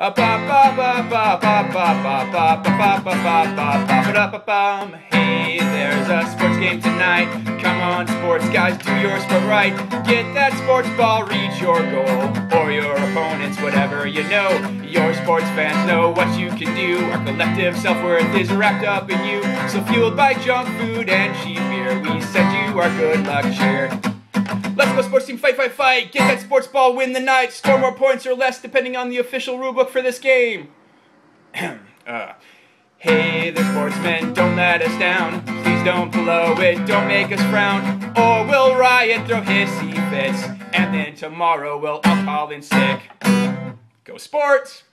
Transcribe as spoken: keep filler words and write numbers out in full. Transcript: Hey, there's a sports game tonight. Come on, sports guys, do your sport right. Get that sports ball, reach your goal, or your opponent's, whatever you know. Your sports fans know what you can do. Our collective self-worth is wrapped up in you. So fueled by junk food and cheap beer, we send you our good luck cheer. Let's go sports team, fight, fight, fight. Get that sports ball, win the night. Score more points or less depending on the official rulebook for this game. uh. Hey there, sportsmen, don't let us down. Please don't blow it, don't make us frown, or we'll riot, throw hissy fits, and then tomorrow we'll all call in sick. Go sports!